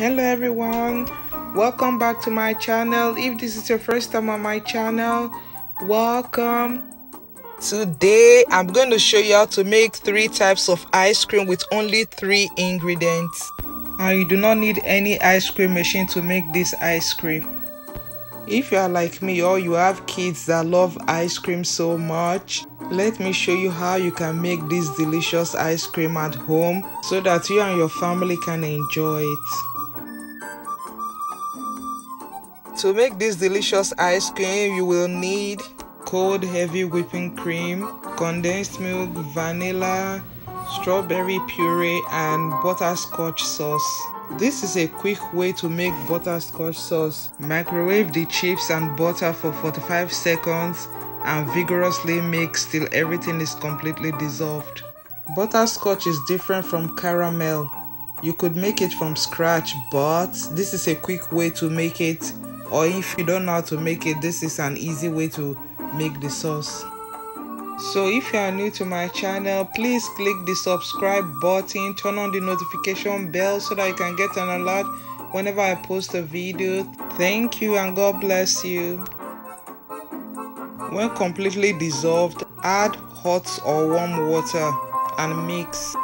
Hello everyone, welcome back to my channel. If this is your first time on my channel, welcome. Today I'm going to show you how to make 3 types of ice cream with only 3 ingredients, and you do not need any ice cream machine to make this ice cream. If you are like me or you have kids that love ice cream so much, let me show you how you can make this delicious ice cream at home so that you and your family can enjoy it. To make this delicious ice cream, you will need cold heavy whipping cream, condensed milk, vanilla, strawberry puree, and butterscotch sauce. This is a quick way to make butterscotch sauce. Microwave the chips and butter for 45 seconds. And vigorously mix till everything is completely dissolved. Butterscotch is different from caramel. You could make it from scratch, but this is a quick way to make it, or if you don't know how to make it, this is an easy way to make the sauce. So if you are new to my channel, please click the subscribe button, turn on the notification bell so that you can get an alert whenever I post a video. Thank you and God bless you. When completely dissolved, add hot or warm water and mix.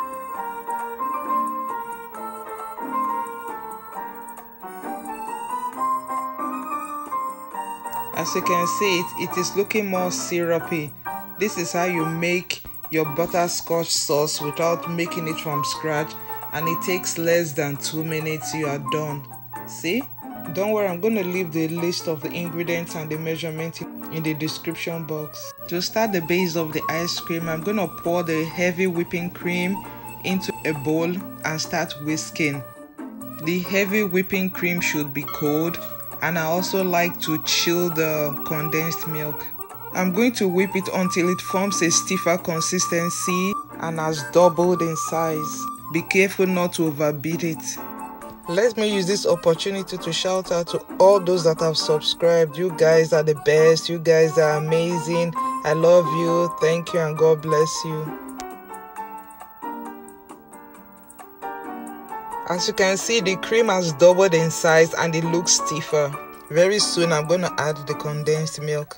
As you can see, it is looking more syrupy. This is how you make your butterscotch sauce without making it from scratch, and it takes less than 2 minutes, you are done. See? Don't worry, I'm going to leave the list of the ingredients and the measurements in the description box. To start the base of the ice cream, I'm going to pour the heavy whipping cream into a bowl and start whisking. The heavy whipping cream should be cold, and I also like to chill the condensed milk. I'm going to whip it until it forms a stiffer consistency and has doubled in size. Be careful not to overbeat it. Let me use this opportunity to shout out to all those that have subscribed. You guys are the best. You guys are amazing. I love you. Thank you and God bless you. As you can see, the cream has doubled in size and it looks stiffer. Very soon, I'm going to add the condensed milk.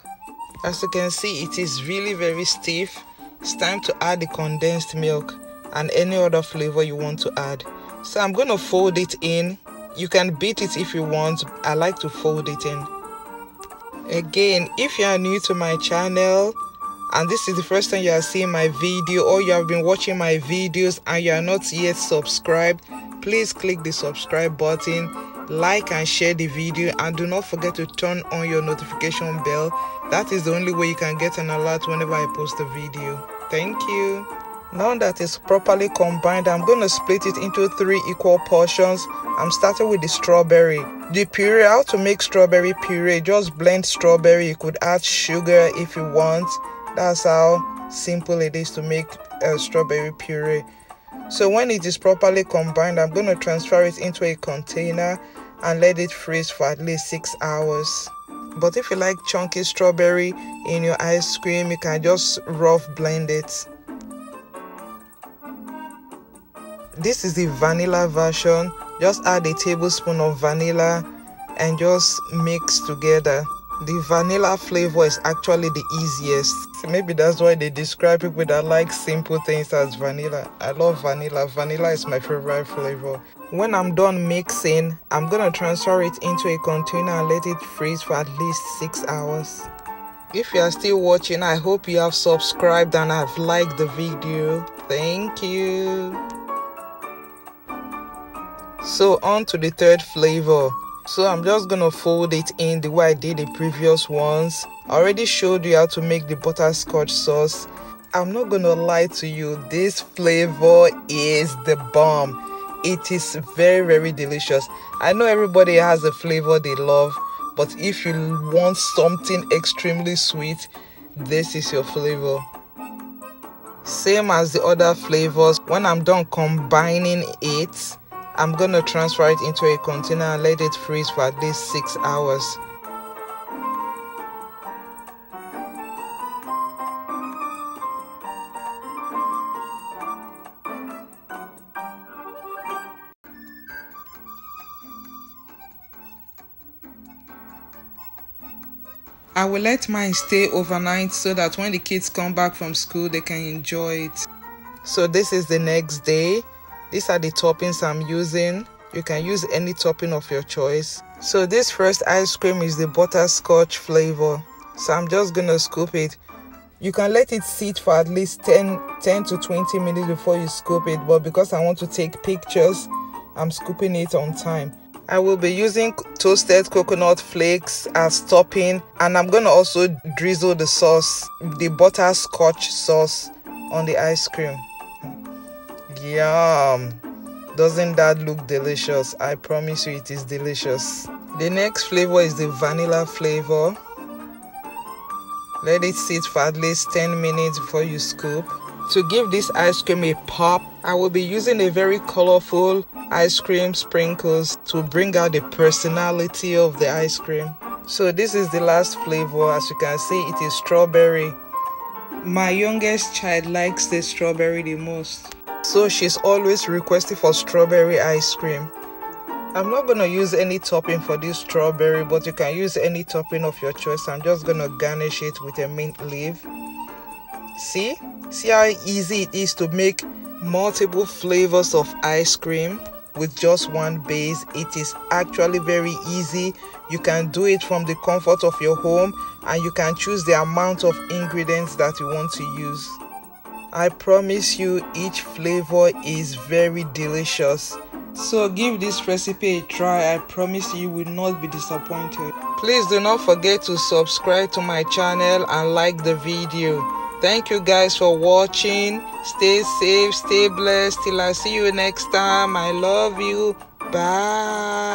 As you can see, it is really very stiff. It's time to add the condensed milk and any other flavor you want to add. So I'm going to fold it in. You can beat it if you want. I like to fold it in. Again, if you are new to my channel and this is the first time you are seeing my video, or you have been watching my videos and you are not yet subscribed, please click the subscribe button, like and share the video, and do not forget to turn on your notification bell. That is the only way you can get an alert whenever I post a video. Thank you. Now that it's properly combined, I'm going to split it into 3 equal portions. I'm starting with the strawberry. The puree, how to make strawberry puree, just blend strawberry. You could add sugar if you want. That's how simple it is to make a strawberry puree. So when it is properly combined, I'm going to transfer it into a container and let it freeze for at least 6 hours. But if you like chunky strawberry in your ice cream, you can just rough blend it. This is the vanilla version. Just add a tablespoon of vanilla and just mix together. The vanilla flavor is actually the easiest. Maybe that's why they describe people that like simple things as vanilla. I love vanilla. Vanilla is my favorite flavor. When I'm done mixing, I'm going to transfer it into a container and let it freeze for at least 6 hours. If you are still watching, I hope you have subscribed and have liked the video. Thank you. So on to the 3rd flavor. So I'm just gonna fold it in the way I did the previous ones. I already showed you how to make the butterscotch sauce. I'm not gonna lie to you, this flavor is the bomb. It is very, very delicious. I know everybody has a flavor they love, but if you want something extremely sweet, this is your flavor. Same as the other flavors, when I'm done combining it, I'm going to transfer it into a container and let it freeze for at least 6 hours. I will let mine stay overnight so that when the kids come back from school, they can enjoy it. So this is the next day. These are the toppings I'm using. You can use any topping of your choice. So this first ice cream is the butterscotch flavor. So I'm just gonna scoop it. You can let it sit for at least 10 to 20 minutes before you scoop it, but because I want to take pictures, I'm scooping it on time. I will be using toasted coconut flakes as topping, and I'm gonna also drizzle the sauce, the butterscotch sauce, on the ice cream. Yum! Doesn't that look delicious? I promise you it is delicious. The next flavor is the vanilla flavor. Let it sit for at least 10 minutes before you scoop. To give this ice cream a pop, I will be using a very colorful ice cream sprinkles to bring out the personality of the ice cream. So this is the last flavor. As you can see, it is strawberry. My youngest child likes the strawberry the most, so she's always requesting for strawberry ice cream. I'm not going to use any topping for this strawberry, but you can use any topping of your choice. I'm just going to garnish it with a mint leaf. See how easy it is to make multiple flavors of ice cream with just one base. It is actually very easy. You can do it from the comfort of your home, and you can choose the amount of ingredients that you want to use. I promise you, each flavor is very delicious. So give this recipe a try. I promise you will not be disappointed. Please do not forget to subscribe to my channel and like the video. Thank you guys for watching. Stay safe, stay blessed. Till I see you next time. I love you. Bye.